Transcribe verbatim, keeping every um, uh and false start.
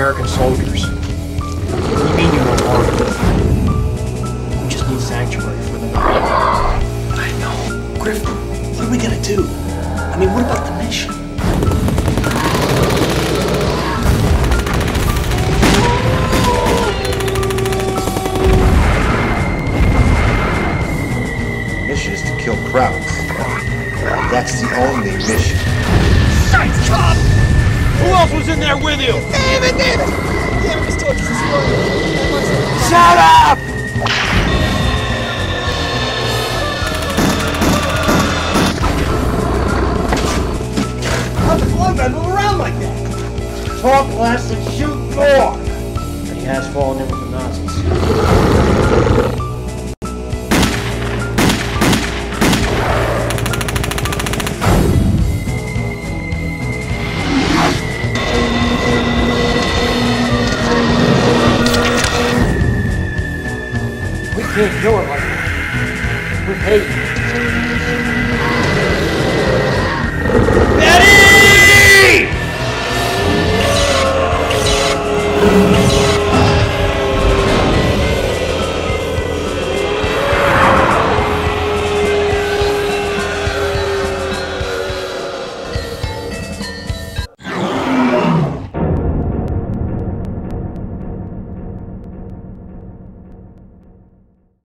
American soldiers. What do you mean you won't harm them? We just need sanctuary for the night. I know. Griff, what are we gonna do? I mean, what about the mission? The mission is to kill crowds. That's the only mission. Sights up! Who else was in there with you? David, David! David was talking to this morning. Shut up! How's the floor man move around like that? Talk less and shoot more! And he has fallen in with the Nazis. We can't do it like that. With hate. Betty!